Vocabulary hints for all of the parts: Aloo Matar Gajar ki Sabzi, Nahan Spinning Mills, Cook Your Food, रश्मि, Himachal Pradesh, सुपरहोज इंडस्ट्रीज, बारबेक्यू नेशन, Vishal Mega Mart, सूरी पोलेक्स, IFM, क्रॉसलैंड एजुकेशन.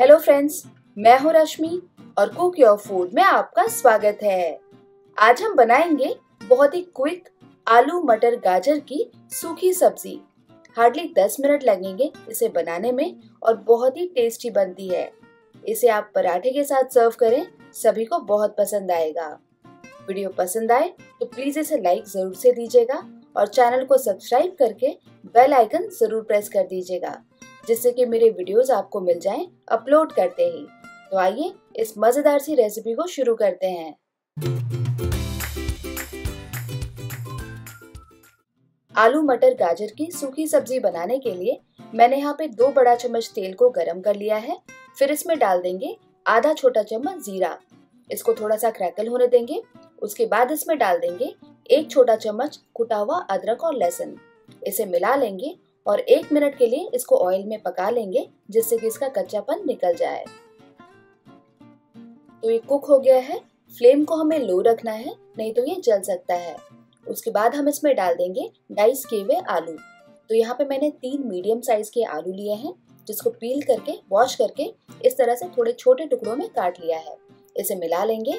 Hello friends, मैं हूँ रश्मि और कुक योर फूड में आपका स्वागत है। आज हम बनाएंगे बहुत ही क्विक आलू मटर गाजर की सूखी सब्जी। हार्डली 10 मिनट लगेंगे इसे बनाने में और बहुत ही टेस्टी बनती है। इसे आप पराठे के साथ सर्व करें, सभी को बहुत पसंद आएगा। वीडियो पसंद आए तो प्लीज इसे लाइक जरूर से दीजिएगा और चैनल को सब्सक्राइब करके बेल आइकन जरूर प्रेस कर दीजिएगा, जिससे कि मेरे वीडियोस आपको मिल जाएं अपलोड करते ही। तो आइए इस मजेदार सी रेसिपी को शुरू करते हैं। आलू मटर गाजर की सूखी सब्जी बनाने के लिए मैंने यहाँ पे 2 बड़ा चम्मच तेल को गरम कर लिया है। फिर इसमें डाल देंगे आधा छोटा चम्मच जीरा, इसको थोड़ा सा क्रैकल होने देंगे। उसके बाद इसमें डाल देंगे 1 छोटा चम्मच कुटा हुआ अदरक और लहसुन। इसे मिला लेंगे और 1 मिनट के लिए इसको ऑयल में पका लेंगे, जिससे कि इसका कच्चापन निकल जाए। तो ये कुक हो गया है। फ्लेम को हमें लो रखना है, नहीं तो ये जल सकता है। उसके बाद हम इसमें डाल देंगे डाइस किए हुए आलू। तो यहाँ पे मैंने 3 मीडियम साइज के आलू लिए हैं, जिसको पील करके वॉश करके इस तरह से थोड़े छोटे टुकड़ों में काट लिया है। इसे मिला लेंगे।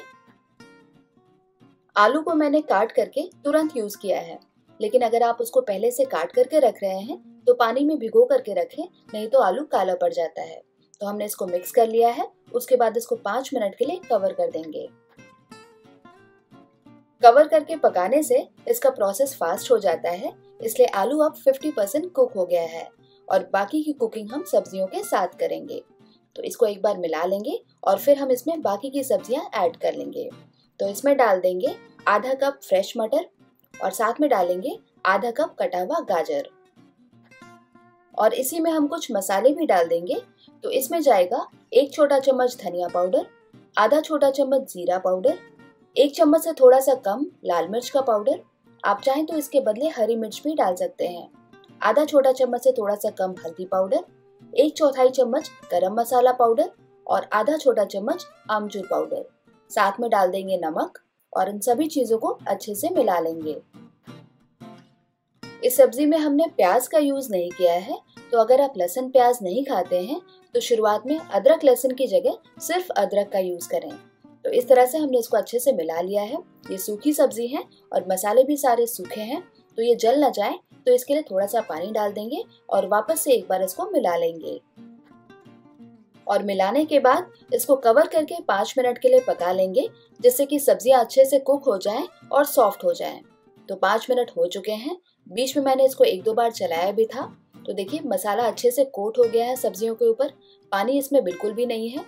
आलू को मैंने काट करके तुरंत यूज किया है, लेकिन अगर आप उसको पहले से काट करके रख रहे हैं तो पानी में भिगो करके रखें, नहीं तो आलू काला पड़ जाता है। तो हमने इसको मिक्स कर लिया है। उसके बाद इसको 5 मिनट के लिए कवर कर देंगे। कवर करके पकाने से इसका प्रोसेस फास्ट हो जाता है, इसलिए आलू अब 50% कुक हो गया है और बाकी की कुकिंग हम सब्जियों के साथ करेंगे। तो इसको एक बार मिला लेंगे और फिर हम इसमें बाकी की सब्जियां ऐड कर लेंगे। तो इसमें डाल देंगे आधा कप फ्रेश मटर और साथ में डालेंगे आधा कप कटा हुआ गाजर, और इसी में हम कुछ मसाले भी डाल देंगे। तो इसमें जाएगा 1 छोटा चम्मच धनिया पाउडर, आधा छोटा चम्मच जीरा पाउडर, 1 चम्मच से थोड़ा सा कम लाल मिर्च का पाउडर, आप चाहें तो इसके बदले हरी मिर्च भी डाल सकते हैं, आधा छोटा चम्मच से थोड़ा सा कम हल्दी पाउडर, 1/4 चम्मच गरम मसाला पाउडर और आधा छोटा चम्मच आमचूर पाउडर। साथ में डाल देंगे नमक और इन सभी चीजों को अच्छे से मिला लेंगे। इस सब्जी में हमने प्याज का यूज नहीं किया है, तो अगर आप लहसुन प्याज नहीं खाते हैं तो शुरुआत में अदरक लहसुन की जगह सिर्फ अदरक का यूज करें। तो इस तरह से हमने इसको अच्छे से मिला लिया है। ये सूखी सब्जी है और मसाले भी सारे सूखे हैं, तो ये जल ना जाए तो इसके लिए थोड़ा सा पानी डाल देंगे और वापस से एक बार इसको मिला लेंगे। और मिलाने के बाद इसको कवर करके 5 मिनट के लिए पका लेंगे, जिससे कि सब्जियां अच्छे से कुक हो जाएं और सॉफ्ट हो जाएं। तो 5 मिनट हो चुके हैं। बीच में मैंने इसको 1-2 बार चलाया भी था। तो देखिए मसाला अच्छे से कोट हो गया है सब्जियों के ऊपर, पानी इसमें बिल्कुल भी नहीं है।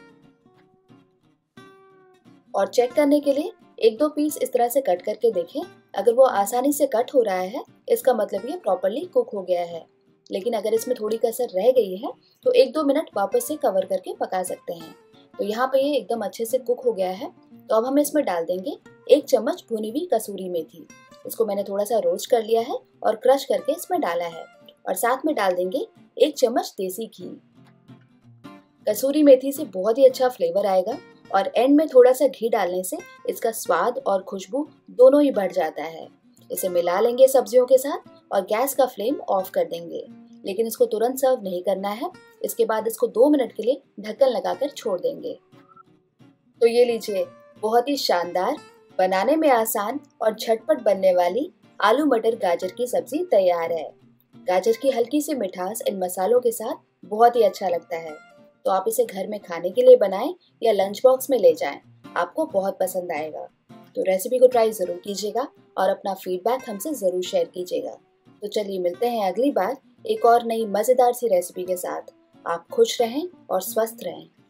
और चेक करने के लिए 1-2 पीस इस तरह से कट करके देखें। अगर वो आसानी से कट हो रहा है, इसका मतलब ये प्रॉपरली कुक हो गया है। लेकिन अगर इसमें थोड़ी कसर रह गई है तो 1-2 मिनट वापस से कवर करके पका सकते हैं। तो यहाँ पे ये एकदम अच्छे से कुक हो गया है। तो अब हम इसमें डाल देंगे 1 चम्मच भुनी हुई कसूरी मेथी। इसको मैंने थोड़ा सा रोस्ट कर लिया है और क्रश करके इसमें डाला है। और साथ में डाल देंगे 1 चम्मच देसी घी। कसूरी मेथी से बहुत ही अच्छा फ्लेवर आएगा और एंड में थोड़ा सा घी डालने से इसका स्वाद और खुशबू दोनों ही बढ़ जाता है। इसे मिला लेंगे सब्जियों के साथ और गैस का फ्लेम ऑफ कर देंगे, लेकिन इसको तुरंत सर्व नहीं करना है। इसके बाद इसको 2 मिनट के लिए ढक्कन लगाकर छोड़ देंगे। तो ये लीजिए, बहुत ही शानदार, बनाने में आसान और झटपट बनने वाली आलू मटर गाजर की सब्जी तैयार है। गाजर की हल्की सी मिठास इन मसालों के साथ बहुत ही अच्छा लगता है। तो आप इसे घर में खाने के लिए बनाएं या लंच बॉक्स में ले जाएं, आपको बहुत पसंद आएगा। तो रेसिपी को ट्राई ज़रूर कीजिएगा और अपना फीडबैक हमसे ज़रूर शेयर कीजिएगा। तो चलिए मिलते हैं अगली बार एक और नई मज़ेदार सी रेसिपी के साथ। आप खुश रहें और स्वस्थ रहें।